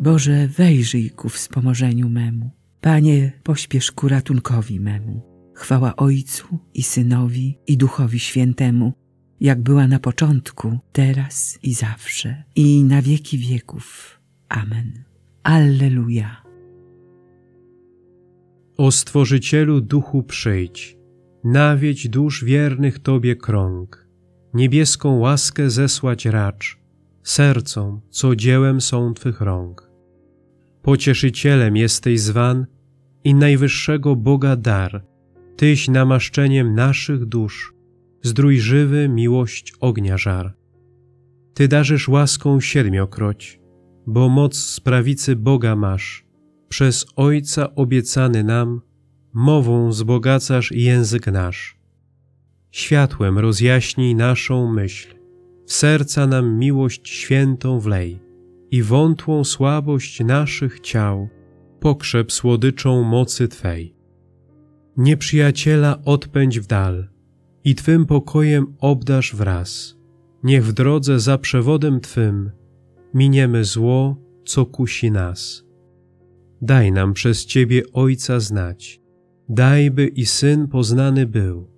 Boże, wejrzyj ku wspomożeniu memu. Panie, pośpiesz ku ratunkowi memu. Chwała Ojcu i Synowi i Duchowi Świętemu, jak była na początku, teraz i zawsze, i na wieki wieków. Amen. Alleluja. O Stworzycielu Duchu przyjdź, nawiedź dusz wiernych Tobie krąg, niebieską łaskę zesłać racz sercom, co dziełem są Twych rąk. Pocieszycielem jesteś zwan i najwyższego Boga dar, Tyś namaszczeniem naszych dusz, zdrój żywy miłość ognia żar. Ty darzysz łaską siedmiokroć, bo moc z prawicy Boga masz, przez Ojca obiecany nam, mową wzbogacasz język nasz. Światłem rozjaśnij naszą myśl, w serca nam miłość świętą wlej i wątłą słabość naszych ciał pokrzep słodyczą mocy Twej. Nieprzyjaciela odpędź w dal i Twym pokojem obdarz wraz. Niech w drodze za przewodem Twym miniemy zło, co kusi nas. Daj nam przez Ciebie Ojca znać, daj by i Syn poznany był,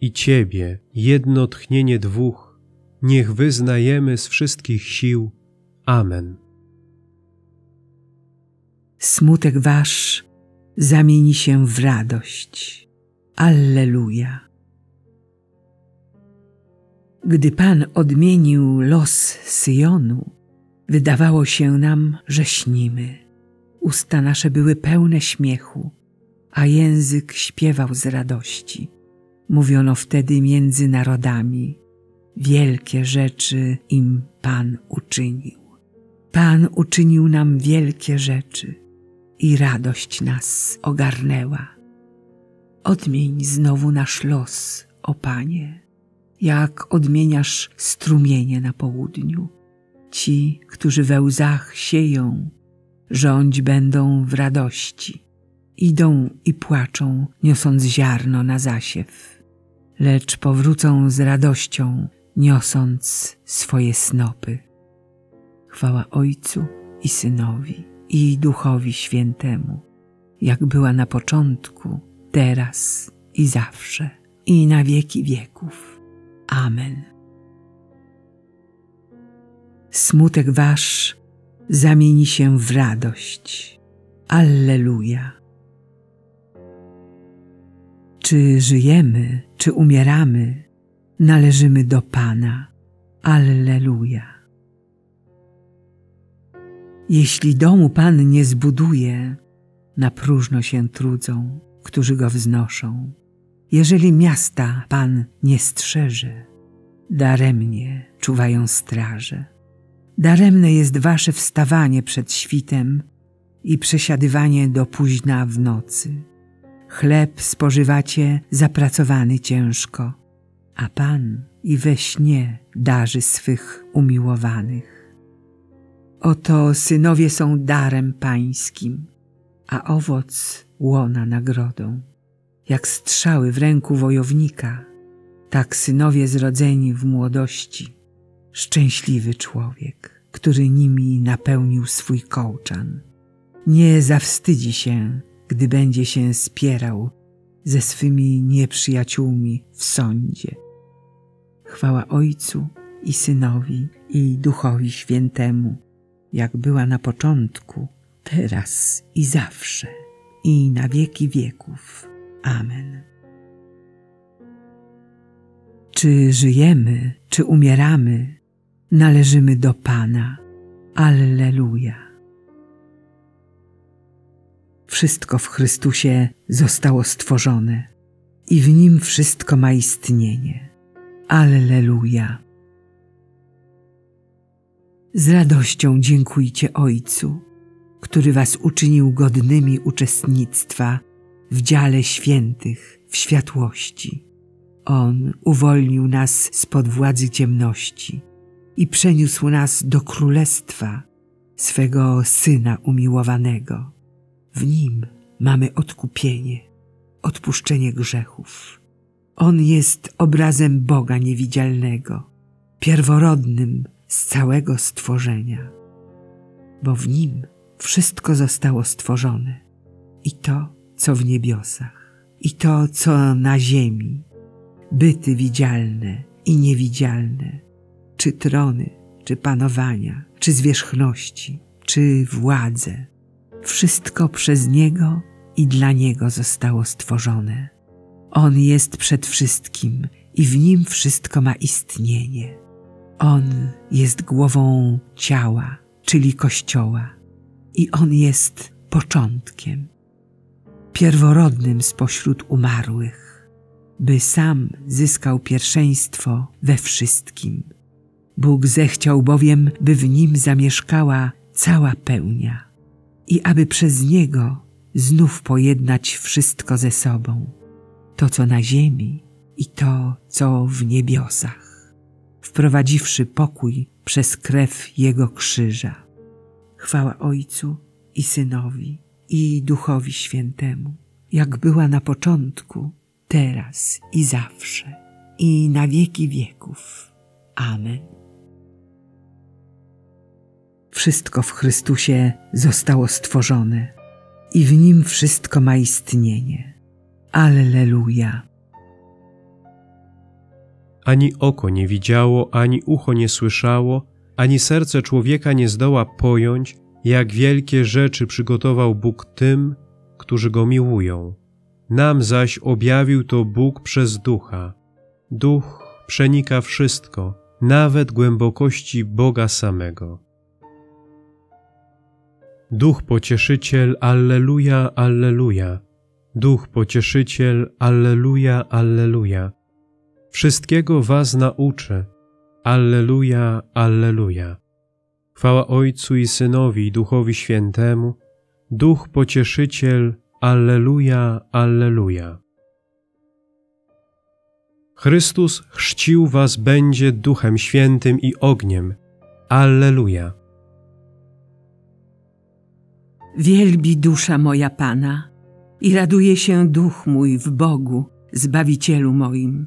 i Ciebie jedno tchnienie dwóch, niech wyznajemy z wszystkich sił. Amen. Smutek wasz zamieni się w radość. Alleluja. Gdy Pan odmienił los Syjonu, wydawało się nam, że śnimy. Usta nasze były pełne śmiechu, a język śpiewał z radości. Mówiono wtedy między narodami, wielkie rzeczy im Pan uczynił. Pan uczynił nam wielkie rzeczy i radość nas ogarnęła. Odmień znowu nasz los, o Panie, jak odmieniasz strumienie na południu. Ci, którzy we łzach sieją, rządź będą w radości. Idą i płaczą, niosąc ziarno na zasiew, lecz powrócą z radością, niosąc swoje snopy. Chwała Ojcu i Synowi i Duchowi Świętemu, jak była na początku, teraz i zawsze, i na wieki wieków. Amen. Smutek wasz zamieni się w radość. Alleluja. Czy żyjemy, czy umieramy, należymy do Pana. Alleluja. Jeśli domu Pan nie zbuduje, na próżno się trudzą, którzy go wznoszą. Jeżeli miasta Pan nie strzeże, daremnie czuwają straże. Daremne jest wasze wstawanie przed świtem i przesiadywanie do późna w nocy. Chleb spożywacie zapracowany ciężko, a Pan i we śnie darzy swych umiłowanych. Oto synowie są darem Pańskim, a owoc łona nagrodą. Jak strzały w ręku wojownika, tak synowie zrodzeni w młodości. Szczęśliwy człowiek, który nimi napełnił swój kołczan. Nie zawstydzi się, gdy będzie się spierał ze swymi nieprzyjaciółmi w sądzie. Chwała Ojcu i Synowi i Duchowi Świętemu, jak była na początku, teraz i zawsze, i na wieki wieków. Amen. Czy żyjemy, czy umieramy, należymy do Pana. Alleluja. Wszystko w Chrystusie zostało stworzone i w Nim wszystko ma istnienie. Alleluja. Z radością dziękujcie Ojcu, który was uczynił godnymi uczestnictwa w dziale świętych w światłości. On uwolnił nas spod władzy ciemności i przeniósł nas do królestwa swego Syna umiłowanego. W Nim mamy odkupienie, odpuszczenie grzechów. On jest obrazem Boga niewidzialnego, pierworodnym z całego stworzenia, bo w Nim Wszystko zostało stworzone, i to, co w niebiosach, i to, co na ziemi, byty widzialne i niewidzialne, czy trony, czy panowania, czy zwierzchności, czy władze. Wszystko przez Niego i dla Niego zostało stworzone. On jest przed wszystkim i w Nim wszystko ma istnienie. On jest głową ciała, czyli Kościoła, i On jest początkiem, pierworodnym spośród umarłych, by sam zyskał pierwszeństwo we wszystkim. Bóg zechciał bowiem, by w Nim zamieszkała cała pełnia i aby przez Niego znów pojednać wszystko ze sobą, to co na ziemi i to co w niebiosach, wprowadziwszy pokój przez krew Jego krzyża. Chwała Ojcu i Synowi, i Duchowi Świętemu, jak była na początku, teraz i zawsze, i na wieki wieków. Amen. Wszystko w Chrystusie zostało stworzone i w Nim wszystko ma istnienie. Alleluja. Ani oko nie widziało, ani ucho nie słyszało, ani serce człowieka nie zdoła pojąć, jak wielkie rzeczy przygotował Bóg tym, którzy Go miłują. Nam zaś objawił to Bóg przez Ducha. Duch przenika wszystko, nawet głębokości Boga samego. Duch Pocieszyciel, alleluja, alleluja. Duch Pocieszyciel, alleluja, alleluja. Wszystkiego was nauczy, alleluja, alleluja. Chwała Ojcu i Synowi, i Duchowi Świętemu. Duch Pocieszyciel, alleluja, alleluja. Chrystus chrzcił was będzie Duchem Świętym i ogniem. Alleluja. Wielbi dusza moja Pana i raduje się duch mój w Bogu, Zbawicielu moim,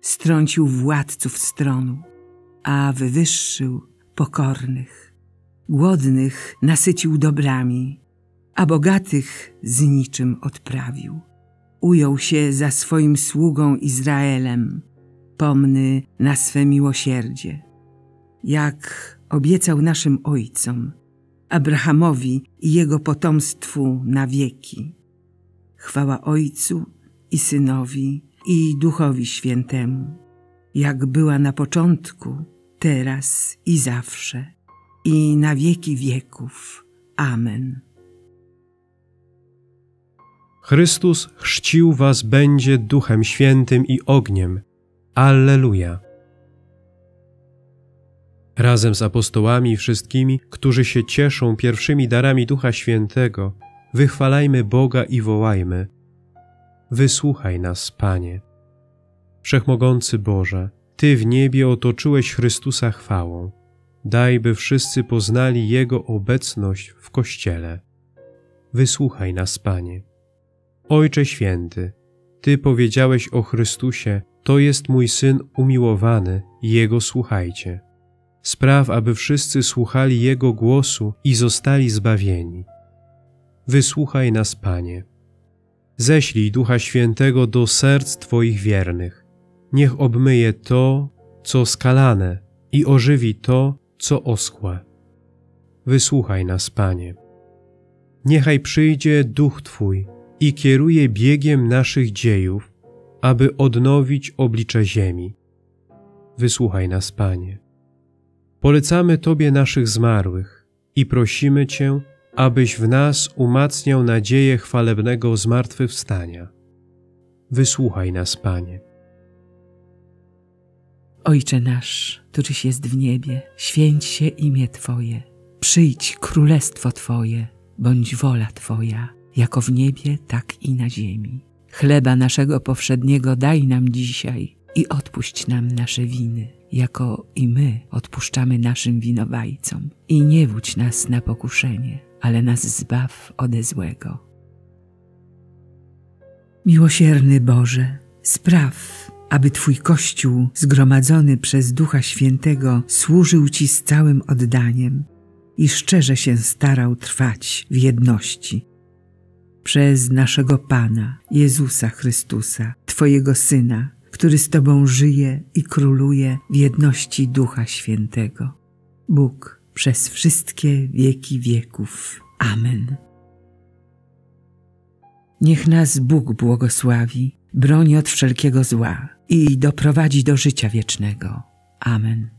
strącił władców stronu, a wywyższył pokornych. Głodnych nasycił dobrami, a bogatych z niczym odprawił. Ujął się za swoim sługą Izraelem, pomny na swe miłosierdzie, jak obiecał naszym ojcom, Abrahamowi i jego potomstwu na wieki. Chwała Ojcu i Synowi, i Duchowi Świętemu, jak była na początku, teraz i zawsze, i na wieki wieków. Amen. Chrystus chrzcił was będzie Duchem Świętym i ogniem. Alleluja. Razem z apostołami wszystkimi, którzy się cieszą pierwszymi darami Ducha Świętego, wychwalajmy Boga i wołajmy: wysłuchaj nas, Panie. Wszechmogący Boże, Ty w niebie otoczyłeś Chrystusa chwałą. Daj, by wszyscy poznali Jego obecność w Kościele. Wysłuchaj nas, Panie. Ojcze Święty, Ty powiedziałeś o Chrystusie: to jest mój Syn umiłowany, Jego słuchajcie. Spraw, aby wszyscy słuchali Jego głosu i zostali zbawieni. Wysłuchaj nas, Panie. Ześlij Ducha Świętego do serc Twoich wiernych. Niech obmyje to, co skalane, i ożywi to, co oschłe. Wysłuchaj nas, Panie. Niechaj przyjdzie Duch Twój i kieruje biegiem naszych dziejów, aby odnowić oblicze ziemi. Wysłuchaj nas, Panie. Polecamy Tobie naszych zmarłych i prosimy Cię, abyś w nas umacniał nadzieję chwalebnego zmartwychwstania. Wysłuchaj nas, Panie. Ojcze nasz, któryś jest w niebie, święć się imię Twoje, przyjdź królestwo Twoje, bądź wola Twoja, jako w niebie, tak i na ziemi. Chleba naszego powszedniego daj nam dzisiaj i odpuść nam nasze winy, jako i my odpuszczamy naszym winowajcom. I nie wódź nas na pokuszenie, ale nas zbaw ode złego. Miłosierny Boże, spraw, aby Twój Kościół zgromadzony przez Ducha Świętego służył Ci z całym oddaniem i szczerze się starał trwać w jedności. Przez naszego Pana, Jezusa Chrystusa, Twojego Syna, który z Tobą żyje i króluje w jedności Ducha Świętego. Bóg przez wszystkie wieki wieków. Amen. Niech nas Bóg błogosławi, broni od wszelkiego zła i doprowadzi do życia wiecznego. Amen.